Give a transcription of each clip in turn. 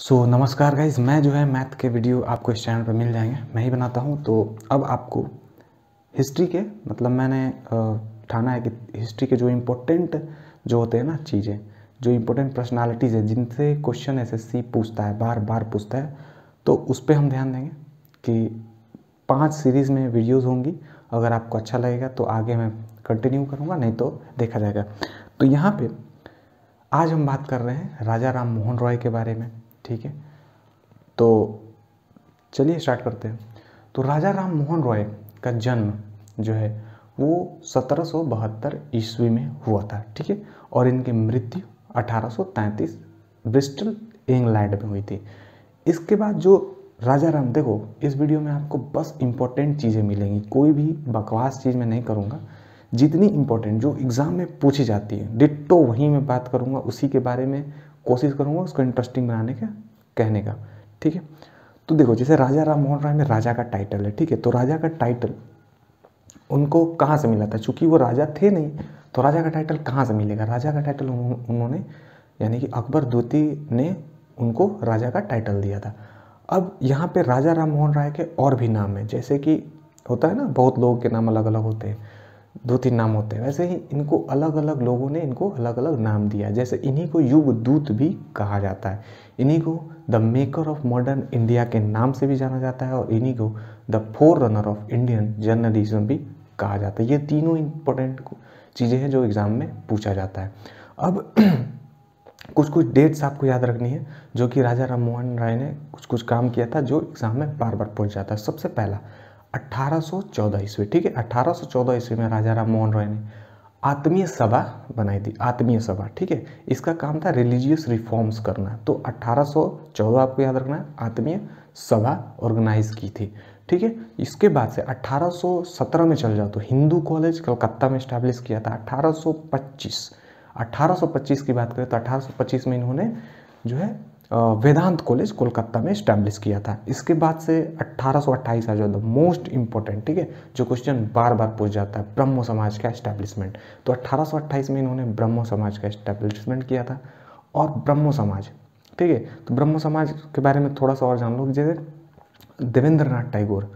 सो नमस्कार गाइस, मैं जो है मैथ के वीडियो आपको इस चैनल पर मिल जाएंगे, मैं ही बनाता हूँ। तो अब आपको हिस्ट्री के मतलब मैंने ठाना है कि हिस्ट्री के जो इम्पोर्टेंट जो होते हैं ना चीज़ें, जो इम्पोर्टेंट पर्सनालिटीज़ हैं जिनसे क्वेश्चन SSC पूछता है, बार बार पूछता है, तो उस पर हम ध्यान देंगे कि 5 सीरीज़ में वीडियोस होंगी। अगर आपको अच्छा लगेगा तो आगे मैं कंटिन्यू करूँगा, नहीं तो देखा जाएगा। तो यहाँ पे आज हम बात कर रहे हैं राजा राम मोहन रॉय के बारे में, ठीक है। तो चलिए स्टार्ट करते हैं। तो राजा राम मोहन रॉय का जन्म जो है वो 1772 ईस्वी में हुआ था, ठीक है। और इनकी मृत्यु 1833 ब्रिस्टल इंग्लैंड में हुई थी। इसके बाद जो राजा राम, देखो इस वीडियो में आपको बस इम्पोर्टेंट चीज़ें मिलेंगी, कोई भी बकवास चीज़ मैं नहीं करूँगा। जितनी इम्पोर्टेंट जो एग्ज़ाम में पूछी जाती है डिट्टो वहीं मैं बात करूँगा, उसी के बारे में कोशिश करूँगा उसको इंटरेस्टिंग बनाने का, कहने का, ठीक है। तो देखो जैसे राजा राम मोहन रॉय में राजा का टाइटल है, ठीक है। तो राजा का टाइटल उनको कहाँ से मिला था, चूँकि वो राजा थे नहीं तो राजा का टाइटल कहाँ से मिलेगा। राजा का टाइटल उन्होंने यानी कि अकबर द्वितीय ने उनको राजा का टाइटल दिया था। अब यहाँ पे राजा राम मोहन राय के और भी नाम हैं, जैसे कि होता है ना बहुत लोगों के नाम अलग अलग होते हैं, 2-3 नाम होते हैं, वैसे ही इनको अलग अलग लोगों ने इनको अलग अलग नाम दिया। जैसे इन्हीं को युग दूत भी कहा जाता है, इन्हीं को the maker of modern India के नाम से भी जाना जाता है, और इन्हीं को the forerunner of Indian journalism भी कहा जाता है। ये तीनों इम्पोर्टेंट चीज़ें हैं जो एग्ज़ाम में पूछा जाता है। अब कुछ कुछ डेट्स आपको याद रखनी है जो कि राजा राम मोहन रॉय ने कुछ कुछ काम किया था जो एग्जाम में बार बार पूछ जाता है। सबसे पहला 1814 ईस्वी, ठीक है। 1814 ईस्वी में राजा राम मोहन रॉय ने आत्मीय सभा बनाई थी, आत्मीय सभा, ठीक है। इसका काम था रिलीजियस रिफॉर्म्स करना। तो 1814 आपको याद रखना है, आत्मीय सभा ऑर्गेनाइज की थी, ठीक है। इसके बाद से 1817 में चल जाओ तो हिंदू कॉलेज कलकत्ता में इस्टेब्लिश किया था। 1825 की बात करें तो 1825 में इन्होंने जो है वेदांत कॉलेज कोलकाता में इस्टेब्लिश किया था। इसके बाद से 1828 आ जाओ द मोस्ट इम्पोर्टेंट, ठीक है, जो क्वेश्चन बार बार पूछ जाता है, ब्रह्मो समाज का इस्टेब्लिशमेंट। तो 1828 में इन्होंने ब्रह्मो समाज का इस्टेब्लिशमेंट किया था। और ब्रह्मो समाज, ठीक है, तो ब्रह्मो समाज के बारे में थोड़ा सा और जान लो। जैसे देवेंद्रनाथ टैगोर,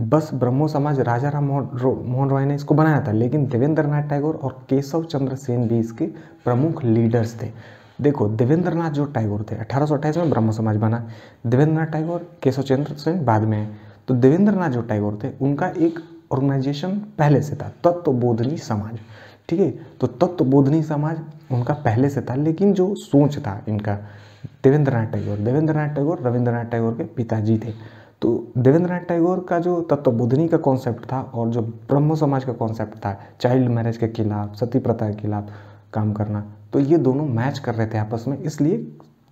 बस ब्रह्मो समाज राजा राम मोहन रॉय ने इसको बनाया था, लेकिन देवेंद्रनाथ टैगोर और केशव चंद्र सेन भी इसके प्रमुख लीडर्स थे। देखो देवेंद्रनाथ जो टैगोर थे, 1828 में ब्रह्मो समाज बना, देवेंद्रनाथ टैगोर, केशव चंद्र सेन बाद में है। तो देवेंद्रनाथ जो टैगोर थे उनका एक ऑर्गेनाइजेशन पहले से था, तत्वबोधनी समाज, ठीक है। तो तत्वबोधनी समाज उनका पहले से था, लेकिन जो सोच था इनका, देवेंद्रनाथ टैगोर रविन्द्रनाथ टैगोर के पिताजी थे। तो देवेंद्रनाथ टैगोर का जो तत्वबोधनी का कॉन्सेप्ट था और जो ब्रह्मो समाज का कॉन्सेप्ट था, चाइल्ड मैरिज के खिलाफ, सती प्रथा के खिलाफ काम करना, तो ये दोनों मैच कर रहे थे आपस में, इसलिए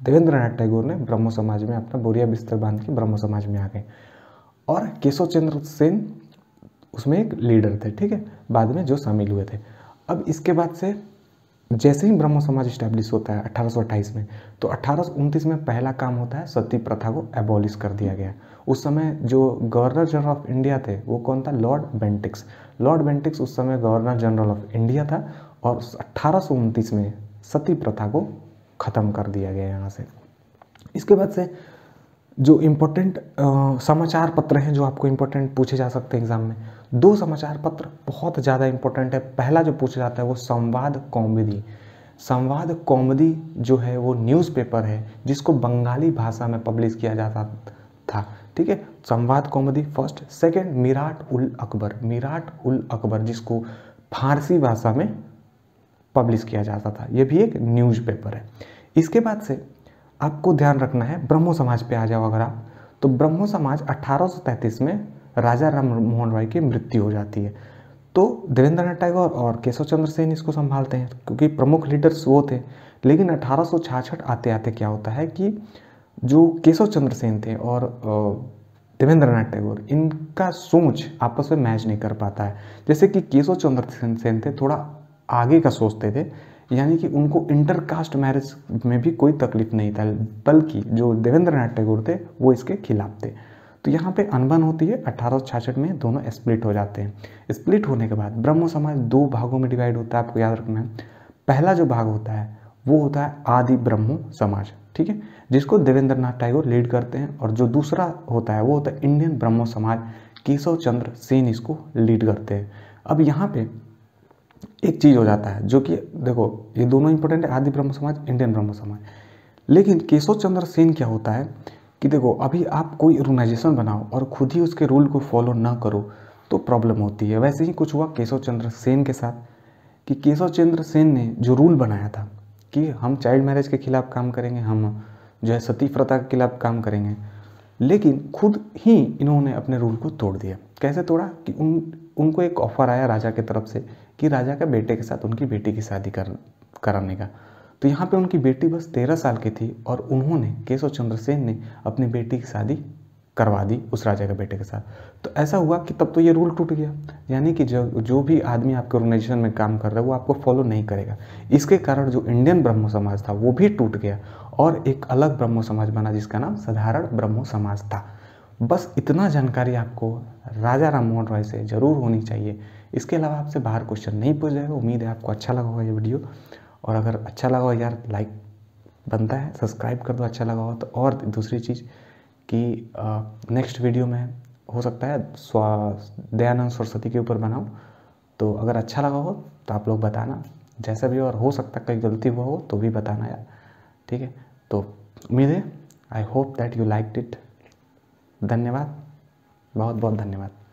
देवेंद्रनाथ टैगोर ने ब्रह्मो समाज में अपना बोरिया बिस्तर बांध के ब्रह्मो समाज में आ गए। और केशव चंद्र सेन उसमें एक लीडर थे, ठीक है, बाद में जो शामिल हुए थे। अब इसके बाद से जैसे ही ब्रह्मो समाज इस्टेब्लिश होता है 1828 में, तो 1829 में पहला काम होता है सती प्रथा को एबॉलिश कर दिया गया। उस समय जो गवर्नर जनरल ऑफ इंडिया थे वो कौन था, लॉर्ड बेंटिक्स उस समय गवर्नर जनरल ऑफ इंडिया था। और 1829 में सती प्रथा को ख़त्म कर दिया गया यहाँ से। इसके बाद से जो इम्पोर्टेंट समाचार पत्र हैं जो आपको इम्पोर्टेंट पूछे जा सकते हैं एग्जाम में, 2 समाचार पत्र बहुत ज़्यादा इम्पोर्टेंट है। पहला जो पूछा जाता है वो संवाद कौमुदी जो है वो न्यूज़पेपर है जिसको बंगाली भाषा में पब्लिश किया जाता था, ठीक है। संवाद कौमुदी फर्स्ट। सेकंड मिराट उल अकबर जिसको फारसी भाषा में पब्लिश किया जाता था, ये भी एक न्यूज़पेपर है। इसके बाद से आपको ध्यान रखना है ब्रह्मो समाज पे आ जाओ अगर आप, तो ब्रह्मो समाज 1833 में राजा राम मोहन रॉय की मृत्यु हो जाती है। तो देवेंद्रनाथ टैगोर और केशव चंद्र सेन इसको संभालते हैं क्योंकि प्रमुख लीडर्स वो थे। लेकिन 1866 आते आते क्या होता है कि जो केशव चंद्र सेन थे और देवेंद्रनाथ टैगोर, इनका सोच आपस में मैच नहीं कर पाता है। जैसे कि केशव चंद्र सेन थे थोड़ा आगे का सोचते थे, यानी कि उनको इंटरकास्ट मैरिज में भी कोई तकलीफ नहीं था, बल्कि जो देवेंद्रनाथ टैगोर थे वो इसके खिलाफ थे। तो यहाँ पे अनबन होती है, 1866 में दोनों स्प्लिट हो जाते हैं। स्प्लिट होने के बाद ब्रह्मो समाज 2 भागों में डिवाइड होता है, आपको याद रखना है। पहला जो भाग होता है वो होता है आदि ब्रह्मो समाज, ठीक है, जिसको देवेंद्रनाथ टैगोर लीड करते हैं। और जो दूसरा होता है वो होता है इंडियन ब्रह्म समाज, केशव चंद्र सेन इसको लीड करते हैं। अब यहाँ पे एक चीज़ हो जाता है जो कि देखो ये दोनों इंपॉर्टेंट है, आदि ब्रह्म समाज, इंडियन ब्रह्म समाज, लेकिन केशव चंद्र सेन क्या होता है कि देखो अभी आप कोई ऑर्गेनाइजेशन बनाओ और खुद ही उसके रूल को फॉलो ना करो तो प्रॉब्लम होती है। वैसे ही कुछ हुआ केशव चंद्र सेन के साथ कि केशव चंद्र सेन ने जो रूल बनाया था कि हम चाइल्ड मैरिज के खिलाफ काम करेंगे, हम जो है सती प्रथा के खिलाफ काम करेंगे, लेकिन खुद ही इन्होंने अपने रूल को तोड़ दिया। कैसे तोड़ा कि उनको एक ऑफर आया राजा की तरफ से कि राजा के बेटे के साथ उनकी बेटी की शादी कराने का। तो यहाँ पे उनकी बेटी बस 13 साल की थी और उन्होंने केशव चंद्र सेन ने अपनी बेटी की शादी करवा दी उस राजा के बेटे के साथ। तो ऐसा हुआ कि तब तो ये रूल टूट गया, यानी कि जो भी आदमी आपके ऑर्गेनाइजेशन में काम कर रहा है वो आपको फॉलो नहीं करेगा। इसके कारण जो इंडियन ब्रह्मो समाज था वो भी टूट गया और एक अलग ब्रह्मो समाज बना जिसका नाम साधारण ब्रह्मो समाज था। बस इतना जानकारी आपको राजा राम मोहन रॉय से जरूर होनी चाहिए, इसके अलावा आपसे बाहर क्वेश्चन नहीं पूछ जाएगा। उम्मीद है आपको अच्छा लगा होगा ये वीडियो, और अगर अच्छा लगा हो यार लाइक बनता है, सब्सक्राइब कर दो अच्छा लगा हो तो। और दूसरी चीज़ कि नेक्स्ट वीडियो में हो सकता है दयानंद सरस्वती के ऊपर बनाऊं, तो अगर अच्छा लगा हो तो आप लोग बताना जैसा भी, और हो सकता है कोई गलती हुआ हो तो भी बताना यार, ठीक है। तो उम्मीद है I hope that you liked it. धन्यवाद, बहुत बहुत धन्यवाद।